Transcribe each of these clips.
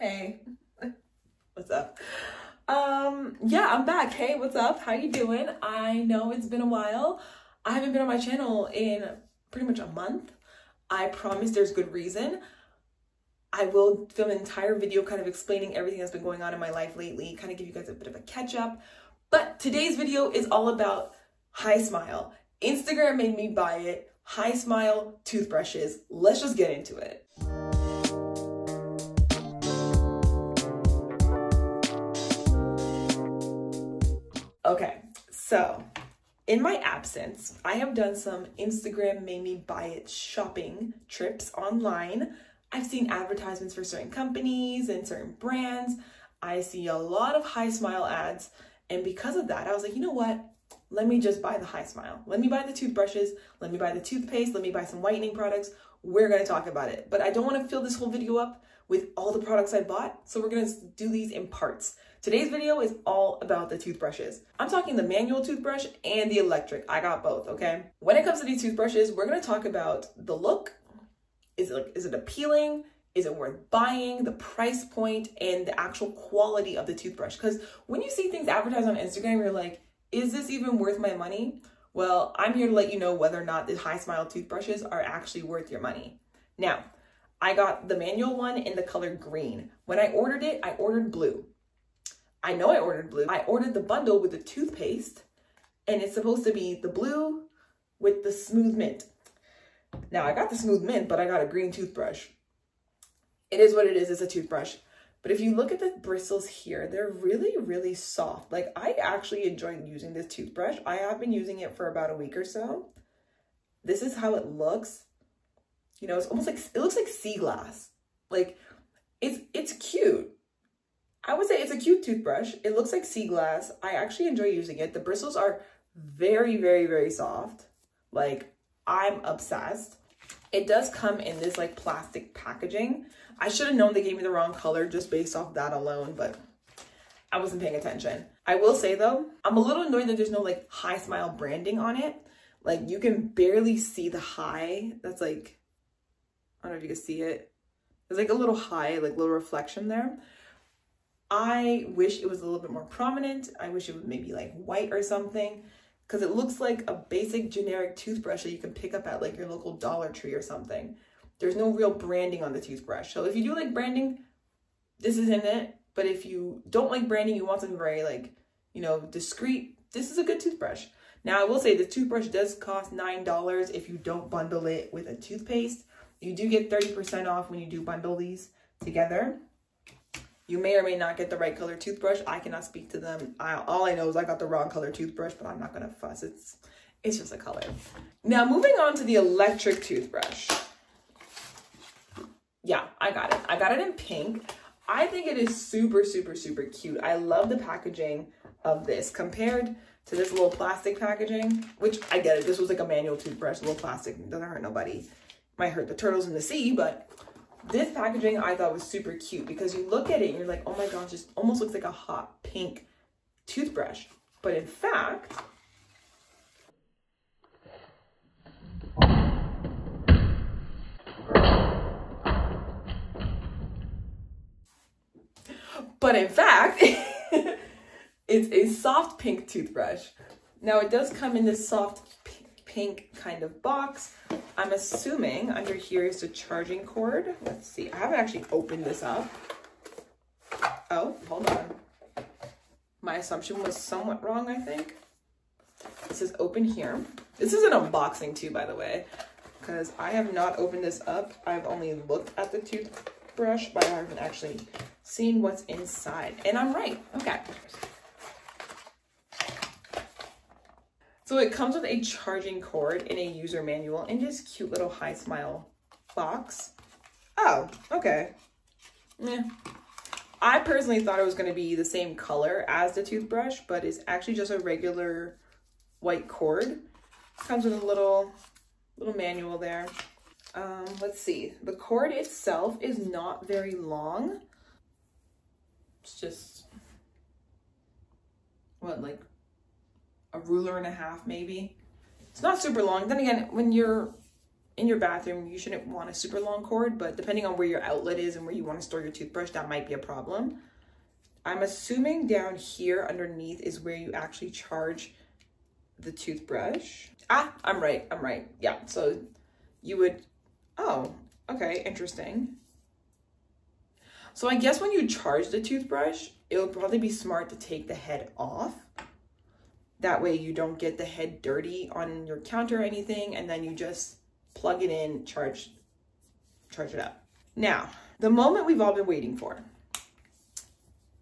Hey, what's up? Yeah, I'm back. Hey, what's up? How you doing? I know it's been a while. I haven't been on my channel in pretty much a month. I promise there's good reason. I will film an entire video kind of explaining everything that's been going on in my life lately, kind of give you guys a bit of a catch up. But today's video is all about HiSmile. Instagram made me buy it. HiSmile toothbrushes. Let's just get into it. Okay, so in my absence, I have done some Instagram made me buy it shopping trips online. I've seen advertisements for certain companies and certain brands. I see a lot of HiSmile ads. And because of that, I was like, you know what? Let me just buy the HiSmile. Let me buy the toothbrushes. Let me buy the toothpaste. Let me buy some whitening products. We're going to talk about it. But I don't want to fill this whole video up with all the products I bought. So we're going to do these in parts. Today's video is all about the toothbrushes. I'm talking the manual toothbrush and the electric. I got both, okay? When it comes to these toothbrushes, we're going to talk about the look. Is it appealing? Is it worth buying? The price point and the actual quality of the toothbrush. Because when you see things advertised on Instagram, you're like, is this even worth my money? Well, I'm here to let you know whether or not the HiSmile toothbrushes are actually worth your money. Now, I got the manual one in the color green. When I ordered it, I ordered blue. I know I ordered blue. I ordered the bundle with the toothpaste, and it's supposed to be the blue with the smooth mint. Now, I got the smooth mint, but I got a green toothbrush. It is what it is. It's a toothbrush. But if you look at the bristles here, they're really, really soft. Like, I actually enjoyed using this toothbrush. I have been using it for about a week or so. This is how it looks. You know, it's almost like, it looks like sea glass. Like, it's cute. I would say it's a cute toothbrush. It looks like sea glass. I actually enjoy using it. The bristles are very, very, very soft. Like, I'm obsessed. It does come in this like plastic packaging. I should have known they gave me the wrong color just based off that alone, but I wasn't paying attention. I will say though, I'm a little annoyed that there's no like HiSmile branding on it. Like, you can barely see the Hi. That's like, I don't know if you can see it. There's like a little Hi, like little reflection there. I wish it was a little bit more prominent. I wish it would maybe like white or something. Because it looks like a basic generic toothbrush that you can pick up at like your local Dollar Tree or something. There's no real branding on the toothbrush. So if you do like branding, this isn't it. But if you don't like branding, you want something very like, you know, discreet, this is a good toothbrush. Now I will say the toothbrush does cost $9 if you don't bundle it with a toothpaste. You do get 30% off when you do bundle these together. You may or may not get the right color toothbrush. I cannot speak to them. All I know is I got the wrong color toothbrush, but I'm not going to fuss. It's just a color. Now, moving on to the electric toothbrush. Yeah, I got it. I got it in pink. I think it is super, super, super cute. I love the packaging of this compared to this little plastic packaging, which I get it. This was like a manual toothbrush, little plastic. It doesn't hurt nobody. Might hurt the turtles in the sea, but this packaging I thought was super cute because you look at it and you're like, oh my gosh, this almost looks like a hot pink toothbrush. But in fact, it's a soft pink toothbrush. Now it does come in this soft pink kind of box. I'm assuming under here is the charging cord. Let's see. I haven't actually opened this up. Oh, hold on. My assumption was somewhat wrong, I think. This is open here. This is an unboxing too, by the way, because I have not opened this up. I've only looked at the toothbrush, but I haven't actually seen what's inside. And I'm right. Okay. So it comes with a charging cord and a user manual and this cute little HiSmile box. Oh, okay. Yeah. I personally thought it was going to be the same color as the toothbrush, but it's actually just a regular white cord. Comes with a little manual there. Let's see. The cord itself is not very long. It's just, what, like a ruler and a half maybe. It's not super long. Then again, when you're in your bathroom, you shouldn't want a super long cord, but depending on where your outlet is and where you want to store your toothbrush, that might be a problem. I'm assuming down here underneath is where you actually charge the toothbrush. Ah, I'm right. Yeah, so you would, oh, okay, interesting. So I guess when you charge the toothbrush, it'll probably be smart to take the head off. That way you don't get the head dirty on your counter or anything, and then you just plug it in, charge it up. Now, the moment we've all been waiting for.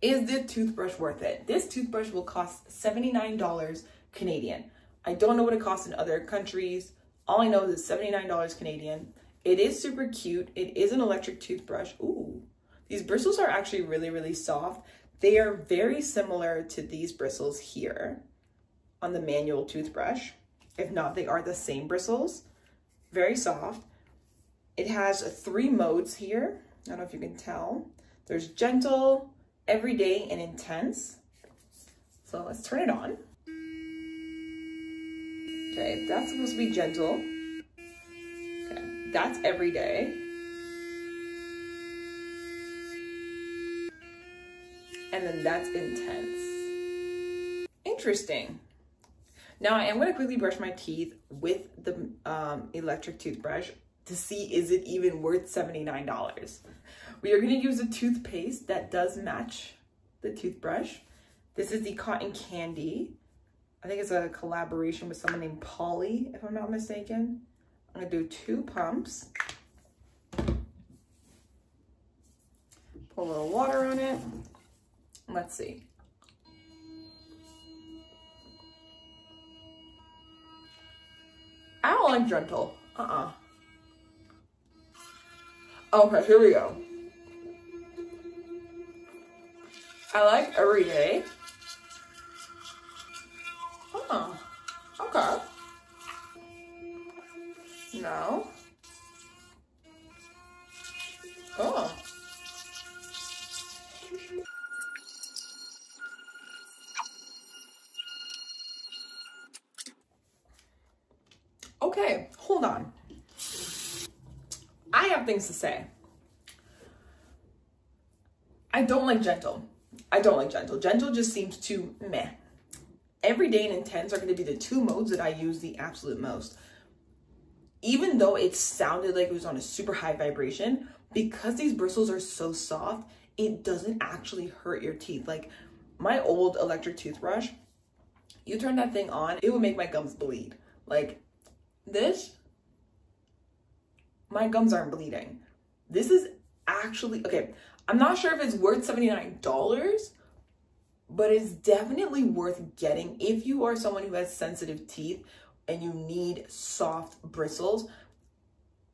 Is the toothbrush worth it? This toothbrush will cost $79 Canadian. I don't know what it costs in other countries. All I know is it's $79 Canadian. It is super cute. It is an electric toothbrush. Ooh, these bristles are actually really, really soft. They are very similar to these bristles here on the manual toothbrush. If not, they are the same bristles. Very soft. It has 3 modes here. I don't know if you can tell. There's gentle, everyday, and intense. So let's turn it on. Okay, that's supposed to be gentle. Okay, that's everyday. And then that's intense. Interesting. Now I am gonna quickly brush my teeth with the electric toothbrush to see is it even worth $79. We are gonna use a toothpaste that does match the toothbrush. This is the Cotton Candy. I think it's a collaboration with someone named Polly, if I'm not mistaken. I'm gonna do 2 pumps. Pour a little water on it. Let's see. I don't like gentle, Okay, here we go. I like everyday. Oh, okay. No. Oh. Okay, hold on. I have things to say. I don't like gentle. Gentle just seems too meh. Everyday and intense are going to be the 2 modes that I use the absolute most. Even though it sounded like it was on a super high vibration, because these bristles are so soft, it doesn't actually hurt your teeth. Like my old electric toothbrush, you turn that thing on, it would make my gums bleed. Like this, my gums aren't bleeding. This is actually, okay, I'm not sure if it's worth $79, but it's definitely worth getting if you are someone who has sensitive teeth and you need soft bristles.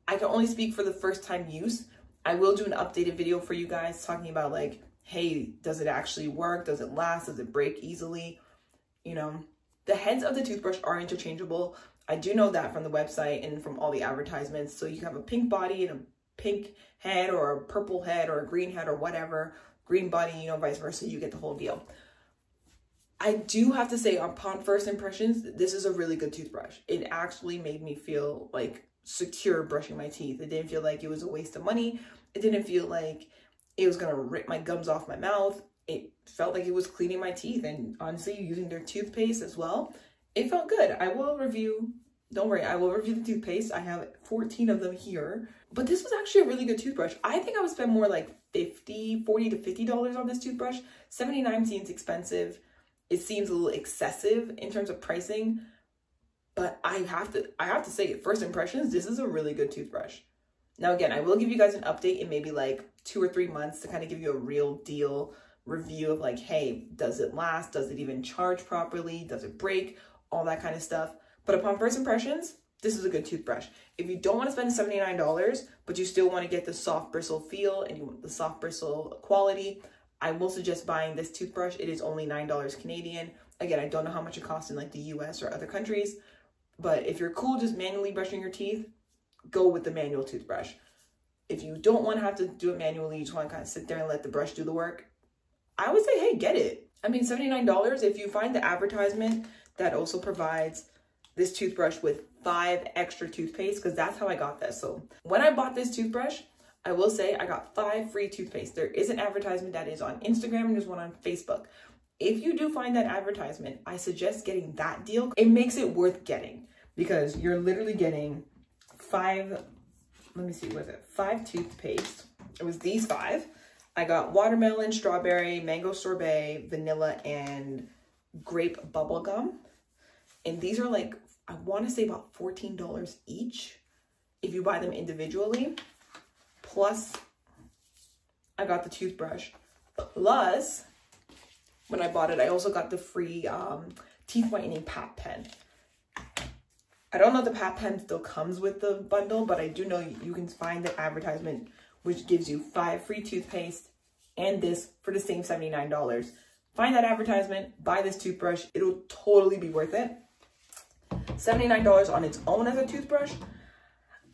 I can only speak for the first time use. I will do an updated video for you guys talking about like, hey, does it actually work? Does it last? Does it break easily? You know, the heads of the toothbrush are interchangeable. I do know that from the website and from all the advertisements. So you can have a pink body and a pink head or a purple head or a green head or whatever, green body, you know, vice versa, you get the whole deal. I do have to say upon first impressions, this is a really good toothbrush. It actually made me feel like secure brushing my teeth. It didn't feel like it was a waste of money. It didn't feel like it was gonna rip my gums off my mouth. It felt like it was cleaning my teeth, and honestly using their toothpaste as well, it felt good. I will review, don't worry, I will review the toothpaste. I have 14 of them here, but this was actually a really good toothbrush. I think I would spend more like $40 to $50 on this toothbrush. $79 seems expensive. It seems a little excessive in terms of pricing, but I have to say, first impressions, this is a really good toothbrush. Now, again, I will give you guys an update in maybe like 2 or 3 months to kind of give you a real deal review of like, hey, does it last? Does it even charge properly? Does it break? All that kind of stuff. But upon first impressions, this is a good toothbrush. If you don't want to spend $79, but you still want to get the soft bristle feel and you want the soft bristle quality, I will suggest buying this toothbrush. It is only $9 Canadian. Again, I don't know how much it costs in like the US or other countries, but if you're cool just manually brushing your teeth, go with the manual toothbrush. If you don't want to have to do it manually, you just want to kind of sit there and let the brush do the work, I would say, hey, get it. I mean, $79, if you find the advertisement that also provides this toothbrush with 5 extra toothpaste, because that's how I got this. So when I bought this toothbrush, I will say I got 5 free toothpaste. There is an advertisement that is on Instagram and there's one on Facebook. If you do find that advertisement, I suggest getting that deal. It makes it worth getting because you're literally getting 5, let me see, was it 5 toothpaste? It was these 5. I got watermelon, strawberry, mango sorbet, vanilla, and grape bubblegum. And these are like, I want to say about $14 each if you buy them individually. Plus, I got the toothbrush. Plus, when I bought it, I also got the free teeth whitening pap pen. I don't know if the pap pen still comes with the bundle, but I do know you can find the advertisement which gives you 5 free toothpaste and this for the same $79. Find that advertisement, buy this toothbrush. It'll totally be worth it. $79 on its own as a toothbrush,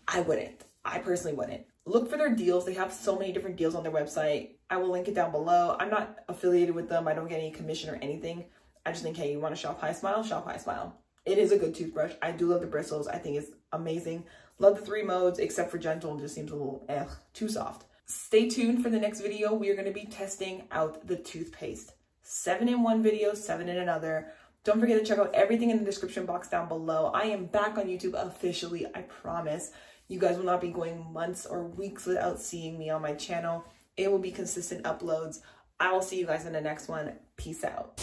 I wouldn't. I personally wouldn't. Look for their deals. They have so many different deals on their website. I will link it down below. I'm not affiliated with them. I don't get any commission or anything. I just think, hey, you want to shop HiSmile? Shop HiSmile. It is a good toothbrush. I do love the bristles. I think it's amazing. Love the 3 modes, except for gentle. It just seems a little, too soft. Stay tuned for the next video. We are going to be testing out the toothpaste. 7 in one video, 7 in another. Don't forget to check out everything in the description box down below. I am back on YouTube officially, I promise. You guys will not be going months or weeks without seeing me on my channel. It will be consistent uploads. I will see you guys in the next one. Peace out.